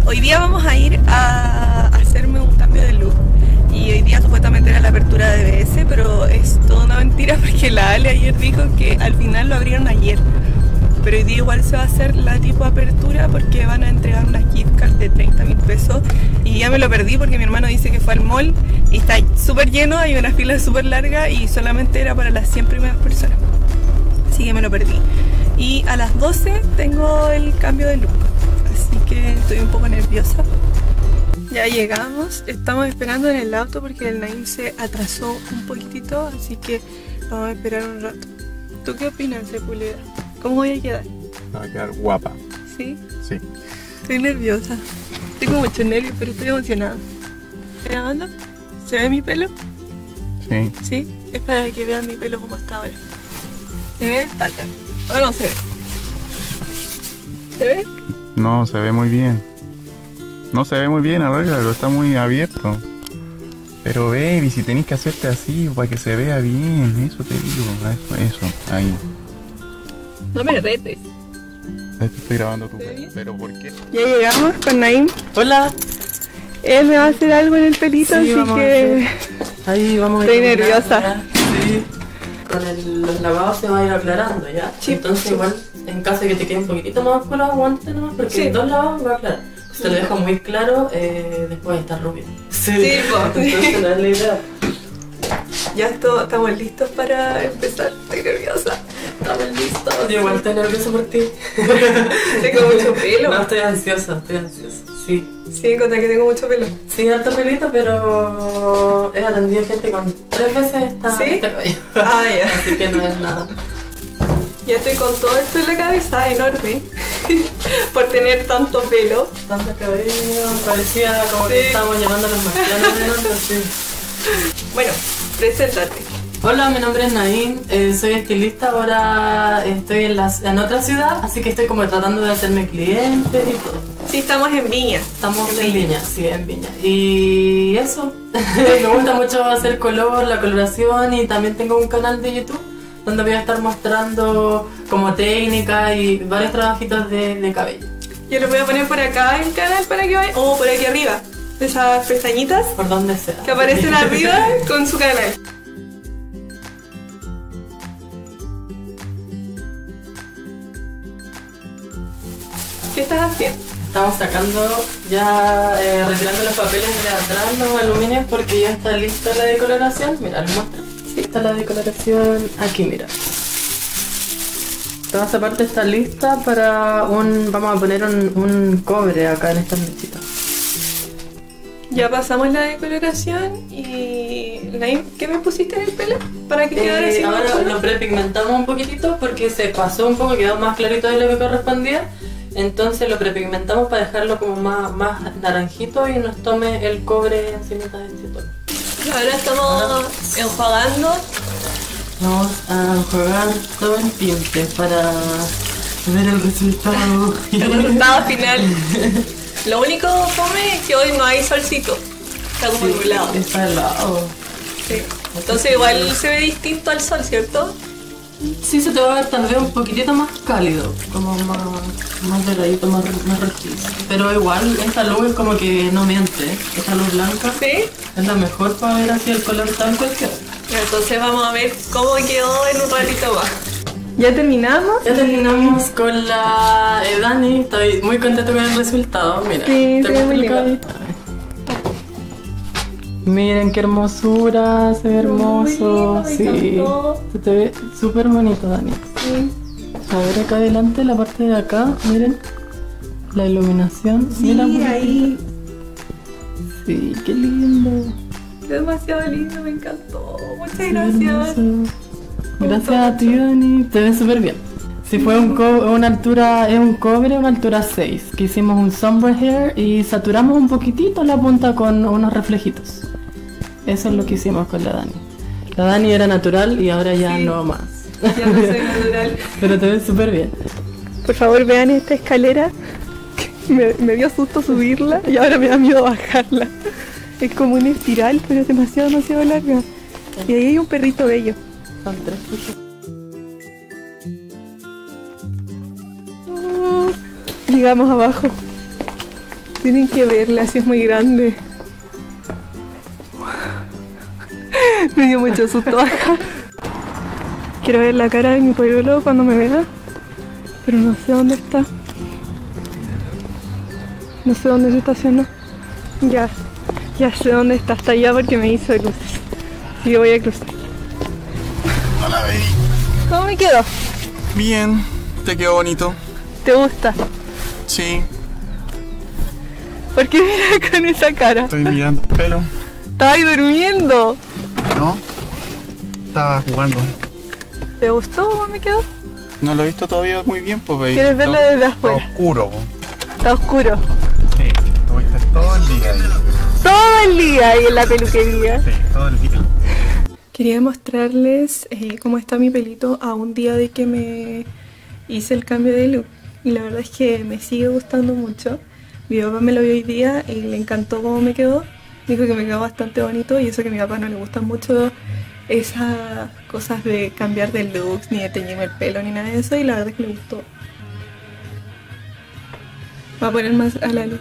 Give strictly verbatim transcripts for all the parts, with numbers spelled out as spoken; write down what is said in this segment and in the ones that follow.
Hola, hoy día vamos a ir a hacerme un cambio de look. Y hoy día supuestamente era la apertura de B S, pero es toda una mentira porque la Ale ayer dijo que al final lo abrieron ayer. Pero hoy día igual se va a hacer la tipo apertura porque van a entregar una gift card de treinta mil pesos. Y ya me lo perdí porque mi hermano dice que fue al mall y está súper lleno, hay una fila súper larga y solamente era para las cien primeras personas. Así que me lo perdí. Y a las doce tengo el cambio de look, así que estoy un poco nerviosa. Ya llegamos, estamos esperando en el auto porque el Naim se atrasó un poquitito, así que vamos a esperar un rato. ¿Tú qué opinas de Pulida? ¿Cómo voy a quedar? Me va a quedar guapa. ¿Sí? Sí. Estoy nerviosa. Tengo mucho nervio, pero estoy emocionada. ¿Estás grabando? ¿Se ve mi pelo? Sí. ¿Sí? Es para que vean mi pelo como hasta ahora. ¿Se ve? Falta. Ahora no se ve. ¿Se ve? No, se ve muy bien. No se ve muy bien, arréglalo, está muy abierto. Pero baby, si tenés que hacerte así para que se vea bien, eso te digo, eso, eso, ahí. No me retes. Estoy grabando tu pelo, pero ¿por qué? Ya llegamos con Naim. Hola. Él me va a hacer algo en el pelito, sí, así que... Ahí vamos. Estoy a nerviosa. Sí. Con el, los lavados se va a ir aclarando, ¿ya? Sí. Entonces sí. Igual, en caso de que te quede un poquitito más oscuro, aguántate nomás, porque sí. Dos lavados va a aclarar. Si te lo dejo muy claro, eh, después está rubio. Sí, sí, entonces no es la idea. Ya esto, estamos listos para empezar. Estoy nerviosa. Estamos listos. Yo igual estoy nerviosa por ti. Tengo mucho pelo. No, estoy ansiosa, estoy ansiosa. Sí. Sí, contra que tengo mucho pelo. Sí, alto pelito, pero he atendido gente con tres veces esta. ¿Sí? Esta ah, ya. Yeah. Así que no es nada. Ya estoy con todo esto en la cabeza, enorme. Por tener tanto pelo. Tanto cabello, parecía como sí. Que estábamos llevando a los marcianos. Sí. Bueno, preséntate. Hola, mi nombre es Naim, eh, soy estilista, ahora estoy en, la, en otra ciudad, así que estoy como tratando de hacerme clientes y todo. Sí, estamos en Viña. Estamos en, en Viña. Viña, sí, en Viña. Y eso, me gusta mucho hacer color, la coloración y también tengo un canal de YouTube donde voy a estar mostrando como técnica y varios trabajitos de, de cabello. Yo lo voy a poner por acá el canal para que vayan, o por aquí arriba, esas pestañitas. Por donde sea. Que aparecen arriba con su canal. ¿Qué estás haciendo? Estamos sacando ya, eh, retirando los papeles de atrás, los aluminios, porque ya está lista la decoloración. Mira, les muestro. Sí, está la decoloración aquí, mira. Toda esta parte está lista para un... Vamos a poner un, un cobre acá en esta mechita. Ya pasamos la decoloración y... Naim, ¿qué me pusiste en el pelo? Para que quedara eh, así. Ahora lo prepigmentamos un poquitito porque se pasó un poco, quedó más clarito de lo que correspondía. Entonces lo prepigmentamos para dejarlo como más, más naranjito y nos tome el cobre encima de ese tono. Ahora estamos enjuagando. Vamos a enjuagar todo el tinte para ver el resultado. El resultado final. Lo único fome es que hoy no hay solcito. Está como sí, nublado. Está helado. Sí. Entonces igual se ve distinto al sol, ¿cierto? Sí, se te va a ver tal vez un poquitito más cálido, como más, más doradito, más, más rojizo. Pero igual, esta luz es como que no miente, esta luz blanca. ¿Sí? Es la mejor para ver así el color tal cual queda. Entonces vamos a ver cómo quedó en un ratito más. ¿Ya terminamos? Ya terminamos con la eh, Dani, estoy muy contenta con el resultado, mira. Sí, se ve muy lindo. Miren qué hermosura, se ve hermoso, muy lindo, sí, se te ve súper bonito, Dani. Sí. A ver acá adelante, la parte de acá, miren, la iluminación. Sí, mira ahí. Sí, qué lindo. Demasiado lindo, me encantó, muchas qué gracias. Hermoso. Gracias a ti, Dani, te ves súper bien. Si fue un co una altura, es un cobre, una altura seis, que hicimos un Sombre Hair y saturamos un poquitito la punta con unos reflejitos. Eso es lo que hicimos con la Dani. La Dani era natural y ahora ya sí, no más. Ya no soy natural. Pero te ves súper bien. Por favor vean esta escalera. Me, me dio susto subirla y ahora me da miedo bajarla. Es como una espiral, pero es demasiado, demasiado larga. Y ahí hay un perrito bello. Son tres puchos. Llegamos abajo. Tienen que verla, así es muy grande. Me dio mucho susto. Quiero ver la cara de mi polluelo cuando me vea, pero no sé dónde está. No sé dónde se estacionó. Ya, ya sé dónde está, hasta allá porque me hizo cruces. Y yo voy a cruzar. Hola, baby. ¿Cómo me quedo? Bien, te quedó bonito. ¿Te gusta? Sí. ¿Por qué miras con esa cara? Estoy mirando el pelo. ¿Estaba ahí durmiendo? No, estaba jugando. ¿Te gustó cómo me quedó? No lo he visto todavía muy bien, pues, baby. ¿Quieres verlo desde afuera? Está oscuro. Está oscuro. Sí, estuviste todo el día ahí. Todo el día ahí en la peluquería. Sí, todo el día. Quería mostrarles eh, cómo está mi pelito a un día de que me hice el cambio de look. Y la verdad es que me sigue gustando mucho. Mi papá me lo vio hoy día y le encantó cómo me quedó. Dijo que me quedó bastante bonito, y eso que a mi papá no le gustan mucho esas cosas de cambiar de looks, ni de teñirme el pelo, ni nada de eso, y la verdad es que le gustó. Va a poner más a la luz.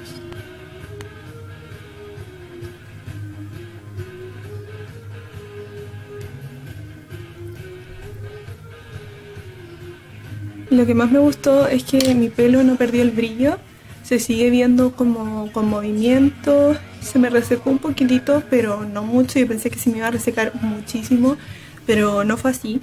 Lo que más me gustó es que mi pelo no perdió el brillo, se sigue viendo como con movimiento, se me resecó un poquitito, pero no mucho. Yo pensé que se me iba a resecar muchísimo, pero no fue así.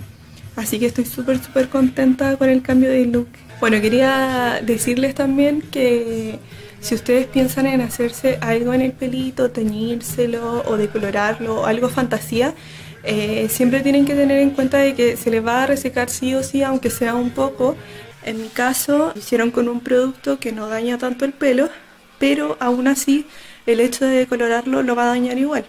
Así que estoy súper súper contenta con el cambio de look. Bueno, quería decirles también que si ustedes piensan en hacerse algo en el pelito, teñírselo o decolorarlo, algo fantasía, eh, siempre tienen que tener en cuenta de que se les va a resecar sí o sí, aunque sea un poco. En mi caso, lo hicieron con un producto que no daña tanto el pelo, pero aún así el hecho de decolorarlo lo va a dañar igual.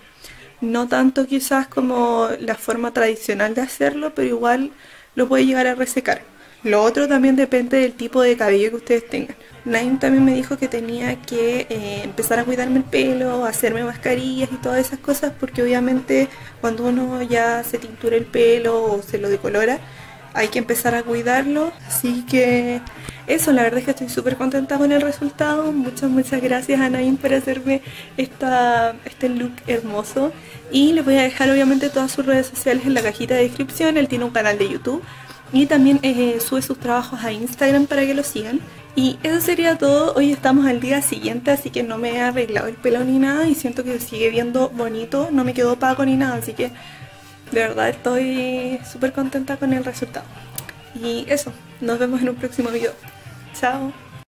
No tanto quizás como la forma tradicional de hacerlo, pero igual lo puede llegar a resecar. Lo otro también depende del tipo de cabello que ustedes tengan. Naim también me dijo que tenía que eh, empezar a cuidarme el pelo, hacerme mascarillas y todas esas cosas, porque obviamente cuando uno ya se tintura el pelo o se lo decolora, hay que empezar a cuidarlo. Así que eso, la verdad es que estoy súper contenta con el resultado. Muchas, muchas gracias a Naim por hacerme esta, este look hermoso. Y les voy a dejar obviamente todas sus redes sociales en la cajita de descripción. Él tiene un canal de YouTube y también eh, sube sus trabajos a Instagram para que lo sigan. Y eso sería todo. Hoy estamos al día siguiente, así que no me he arreglado el pelo ni nada, y siento que sigue viendo bonito, no me quedó opaco ni nada, así que de verdad estoy súper contenta con el resultado. Y eso, nos vemos en un próximo video. Chao.